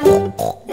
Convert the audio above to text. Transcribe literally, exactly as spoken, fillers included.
banana.